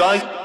Die.